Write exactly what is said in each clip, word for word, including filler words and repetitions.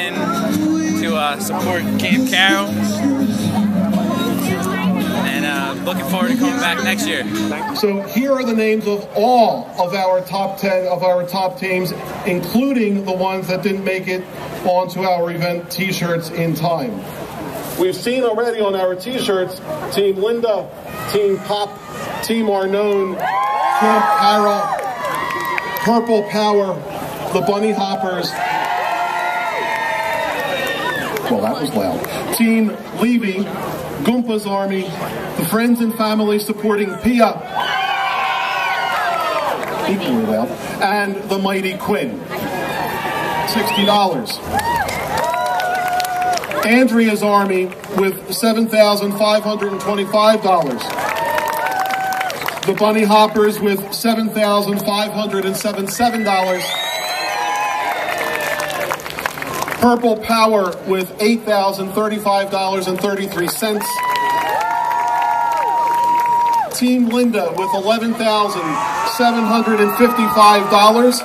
in to uh, support Camp Carroll. And uh, looking forward to coming back next year. So here are the names of all of our top ten of our top teams, including the ones that didn't make it onto our event t-shirts in time. We've seen already on our t-shirts, Team Linda, Team Pop, Team Arnone, Camp Carroll, Purple Power, the Bunny Hoppers. Well, that was loud. Team Levy, Goompa's Army, the Friends and Family supporting Pia. Equally loud. And the Mighty Quinn. sixty dollars. Andrea's Army with seven thousand five hundred twenty-five dollars. The Bunny Hoppers with seven thousand five hundred seventy-seven dollars. Purple Power with eight thousand thirty-five dollars and thirty-three cents. Team Linda with eleven thousand seven hundred fifty-five dollars.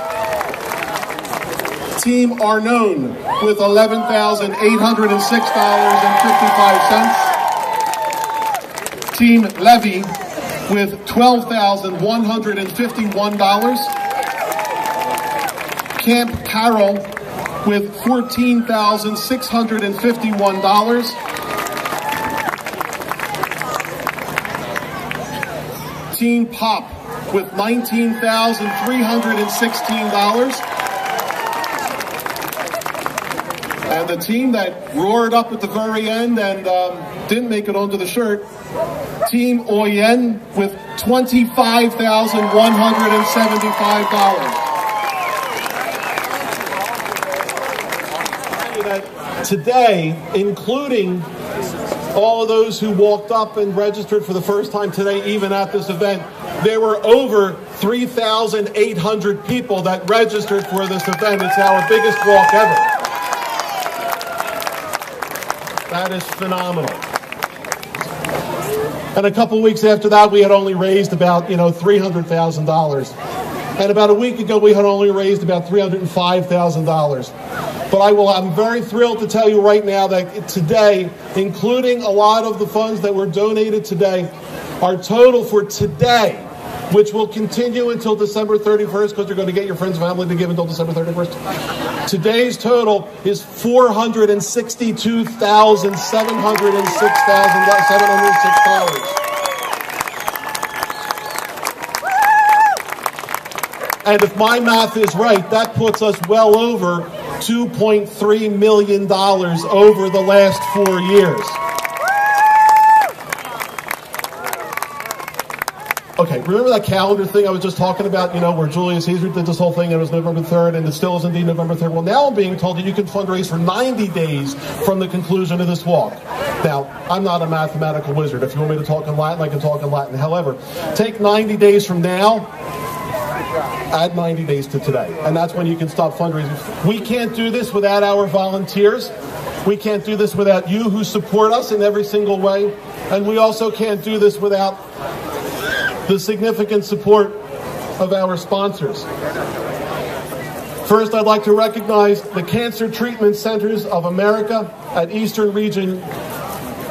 Team Arnone with eleven thousand eight hundred six dollars and fifty-five cents. Team Levy with twelve thousand one hundred fifty-one dollars. Camp Carroll with fourteen thousand six hundred fifty-one dollars. Team Pop with nineteen thousand three hundred sixteen dollars. And the team that roared up at the very end and um, didn't make it onto the shirt, Team Oyen with twenty-five thousand one hundred seventy-five dollars. Today, including all of those who walked up and registered for the first time today, even at this event, there were over three thousand eight hundred people that registered for this event. It's our biggest walk ever. That is phenomenal. And a couple weeks after that, we had only raised about, you know, three hundred thousand dollars. And about a week ago, we had only raised about three hundred five thousand dollars. But I will, I'm very thrilled to tell you right now that today, including a lot of the funds that were donated today, our total for today, which will continue until December thirty-first, because you're going to get your friends and family to give until December thirty-first. Today's total is four hundred sixty-two thousand seven hundred six dollars. And if my math is right, that puts us well over two point three million dollars over the last four years. Okay, remember that calendar thing I was just talking about, you know, where Julius Caesar did this whole thing, and it was November third, and it still is indeed November third. Well, now I'm being told that you can fundraise for ninety days from the conclusion of this walk. Now, I'm not a mathematical wizard. If you want me to talk in Latin, I can talk in Latin. However, take ninety days from now, add ninety days to today, and that's when you can stop fundraising. We can't do this without our volunteers. We can't do this without you who support us in every single way, and we also can't do this without the significant support of our sponsors. First, I'd like to recognize the Cancer Treatment Centers of America at Eastern Region,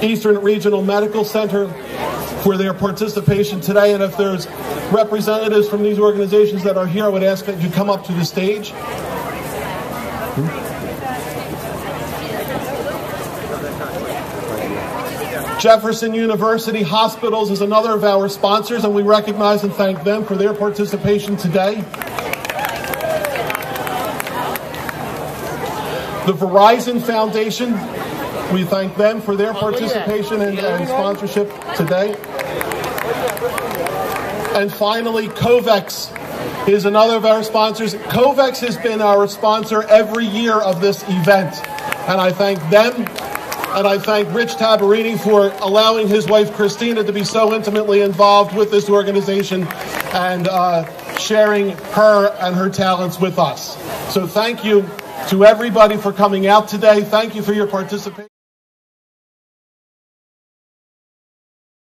Eastern Regional Medical Center for their participation today. And if there's representatives from these organizations that are here, I would ask that you come up to the stage. Jefferson University Hospitals is another of our sponsors, and we recognize and thank them for their participation today. The Verizon Foundation, we thank them for their participation and, and sponsorship today. And finally, COVEX is another of our sponsors. COVEX has been our sponsor every year of this event, and I thank them. And I thank Rich Tabarini for allowing his wife, Christina, to be so intimately involved with this organization and uh, sharing her and her talents with us. So thank you to everybody for coming out today. Thank you for your participation.